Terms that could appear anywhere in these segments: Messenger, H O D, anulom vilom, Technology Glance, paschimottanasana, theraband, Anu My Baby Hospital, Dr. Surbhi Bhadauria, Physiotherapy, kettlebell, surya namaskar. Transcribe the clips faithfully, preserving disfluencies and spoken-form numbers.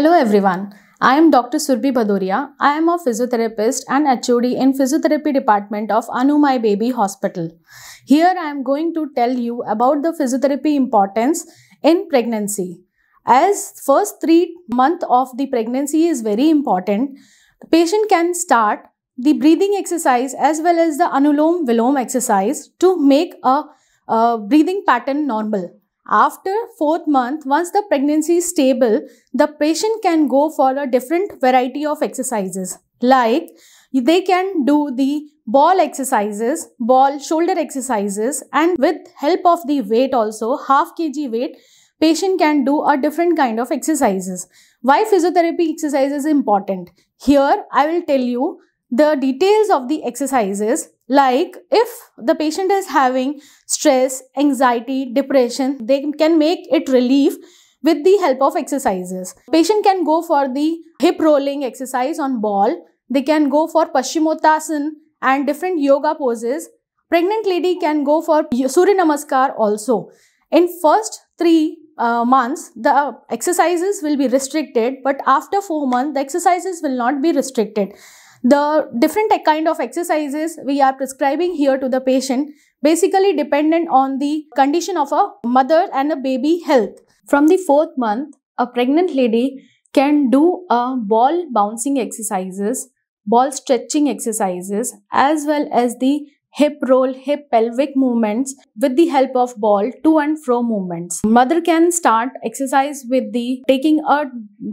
Hello everyone, I am Doctor Surbhi Bhadauria. I am a physiotherapist and H O D in Physiotherapy Department of Anu My Baby Hospital. Here I am going to tell you about the physiotherapy importance in pregnancy. As first three months of the pregnancy is very important, the patient can start the breathing exercise as well as the anulom vilom exercise to make a, a breathing pattern normal. After fourth month, once the pregnancy is stable, the patient can go for a different variety of exercises. Like they can do the ball exercises, ball shoulder exercises, and with help of the weight also, half kg weight, patient can do a different kind of exercises. Why physiotherapy exercise is important? Here I will tell you the details of the exercises. Like if the patient is having stress, anxiety, depression, they can make it relief with the help of exercises. Patient can go for the hip rolling exercise on ball. They can go for paschimottanasana and different yoga poses. Pregnant lady can go for surya namaskar also. In first three uh, months, the exercises will be restricted, but after four months, the exercises will not be restricted. The different kind of exercises we are prescribing here to the patient basically dependent on the condition of a mother and a baby health. From the fourth month, a pregnant lady can do a ball bouncing exercises, ball stretching exercises, as well as the hip roll, hip pelvic movements with the help of ball to and fro movements. Mother can start exercise with the taking a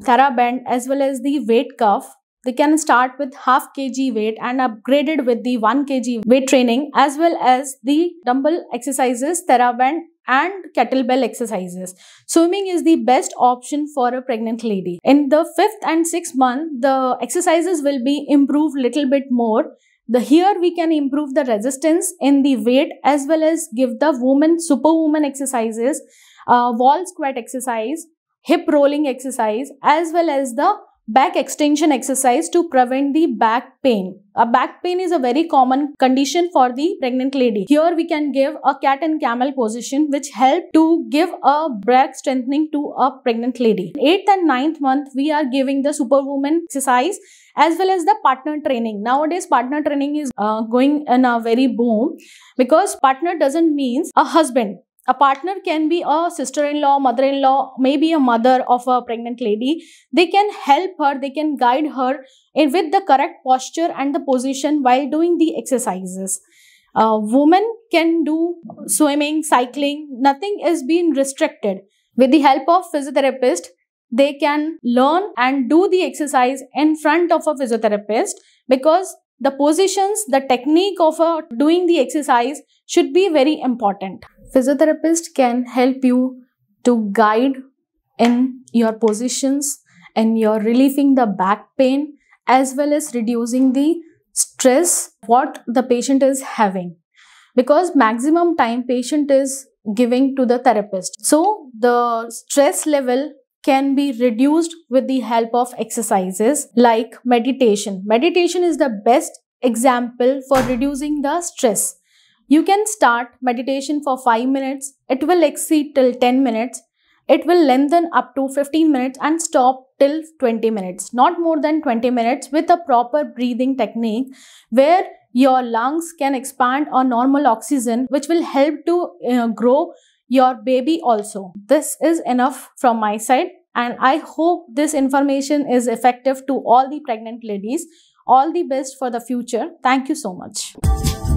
theraband as well as the weight cuff. They can start with half kg weight and upgraded with the one kilogram weight training as well as the dumbbell exercises, theraband and kettlebell exercises. Swimming is the best option for a pregnant lady. In the fifth and sixth month, the exercises will be improved little bit more. The, here we can improve the resistance in the weight as well as give the woman superwoman exercises, uh, wall squat exercise, hip rolling exercise as well as the back extension exercise to prevent the back pain. A back pain is a very common condition for the pregnant lady. Here we can give a cat and camel position which help to give a back strengthening to a pregnant lady. eighth and ninth month we are giving the superwoman exercise as well as the partner training. Nowadays partner training is uh, going in a very boom because partner doesn't mean a husband. A partner can be a sister-in-law, mother-in-law, maybe a mother of a pregnant lady. They can help her, they can guide her in, with the correct posture and the position while doing the exercises. Uh, women can do swimming, cycling, nothing is being restricted. With the help of physiotherapist, they can learn and do the exercise in front of a physiotherapist because the positions, the technique of uh, doing the exercise should be very important. Physiotherapist can help you to guide in your positions and you're relieving the back pain as well as reducing the stress what the patient is having. Because maximum time patient is giving to the therapist. So the stress level can be reduced with the help of exercises like meditation. Meditation is the best example for reducing the stress. You can start meditation for five minutes, it will exceed till ten minutes, it will lengthen up to fifteen minutes and stop till twenty minutes, not more than twenty minutes with a proper breathing technique where your lungs can expand on normal oxygen which will help to uh, grow your baby also. This is enough from my side and I hope this information is effective to all the pregnant ladies. All the best for the future. Thank you so much.